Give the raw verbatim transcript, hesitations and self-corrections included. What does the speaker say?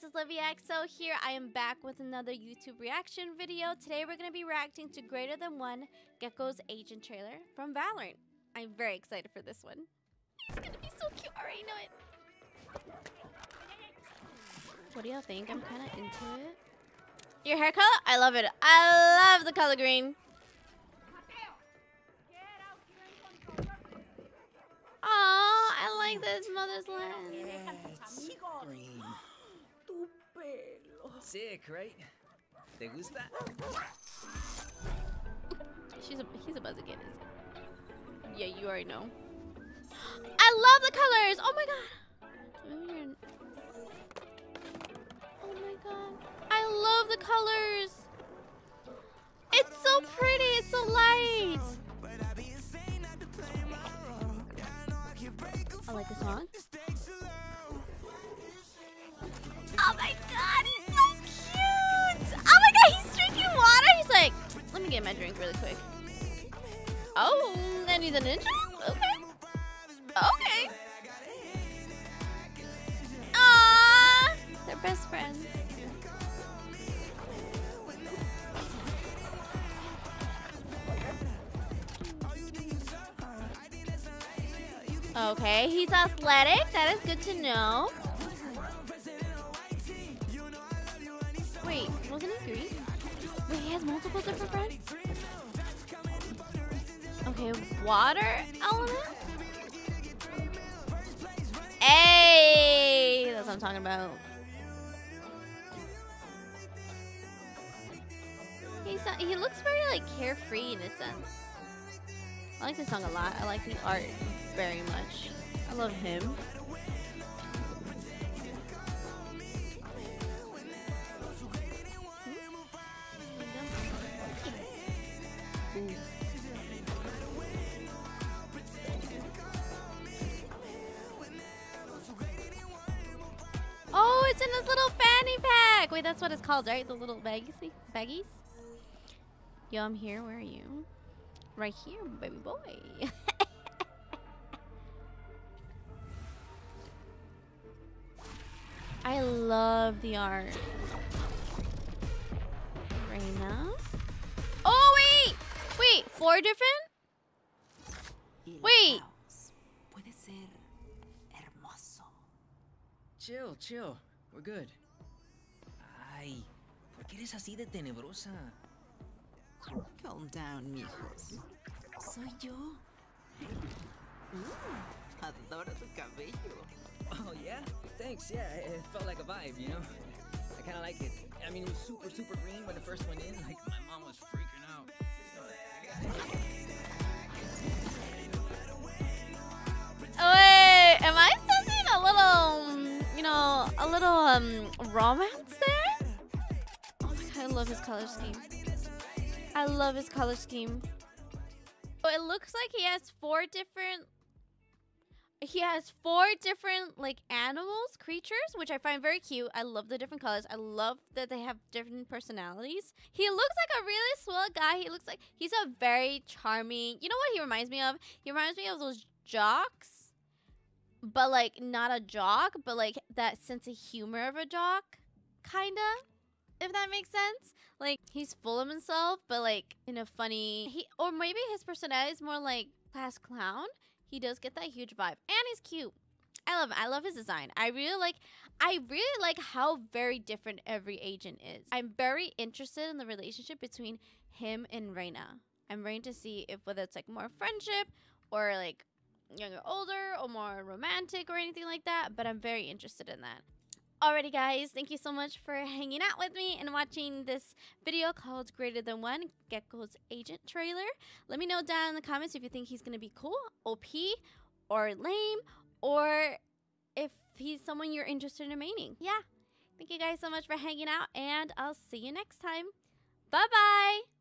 this is LiviaXO here. I am back with another YouTube reaction video. Today we're going to be reacting to Greater Than One, Gekko's agent trailer from Valorant. I'm very excited for this one. He's going to be so cute. I already know it. What do y'all think? I'm kind of into it. Your hair color? I love it. I love the color green. Oh, I like this mother's lens. Green. Sick, right? ¿Te gusta? She's a, he's about to get his. Yeah, you already know. I love the colors. Oh my god. Oh my god. I love the colors. It's so pretty. It's so light. I like the song. Oh my god, he's so cute! Oh my god, he's drinking water! He's like, let me get my drink really quick. Oh, and he's a ninja? Okay. Okay. Aww, they're best friends. Okay, he's athletic. That is good to know. Wait, wasn't he Greek? Wait, he has multiple different friends? Okay, water element? Hey, that's what I'm talking about. He's, he looks very, like, carefree in a sense. I like this song a lot. I like the art very much. I love him. Ooh. Oh, it's in this little fanny pack. Wait, that's what it's called, right? The little baggies? Baggies? Yo, I'm here. Where are you? Right here, baby boy. I love the art. Reyna. Oh wait! Wait, four different? Wait. Chill, chill. We're good. Ay, ¿por qué eres así de tenebrosa? Calm down, mijos. Soy yo. Mm, adoro tu cabello. Oh, yeah? Thanks, yeah. It felt like a vibe, you know? I kind of like it. I mean, it was super, super green when the first one in. Like, my mom was freaking out. Wait, am I sensing a little, you know, a little um romance there? Oh my god, I love his color scheme. I love his color scheme. So it looks like he has four different... He has four different, like, animals, creatures, which I find very cute. I love the different colors. I love that they have different personalities. He looks like a really swell guy. He looks like... He's a very charming... You know what he reminds me of? He reminds me of those jocks. But, like, not a jock, but, like, that sense of humor of a jock. Kinda. If that makes sense. Like, he's full of himself, but, like, in a funny... He Or maybe his personality is more, like, class clown. He does get that huge vibe. And he's cute. I love him. I love his design. I really like... I really like how very different every agent is. I'm very interested in the relationship between him and Reyna. I'm waiting to see if whether it's, like, more friendship or, like, younger, older or more romantic or anything like that. But I'm very interested in that. Alrighty guys, thank you so much for hanging out with me and watching this video called Greater Than One, Gekko's agent trailer. Let me know down in the comments if you think he's going to be cool, O P, or lame, or if he's someone you're interested in maining. Yeah, thank you guys so much for hanging out, and I'll see you next time. Bye-bye!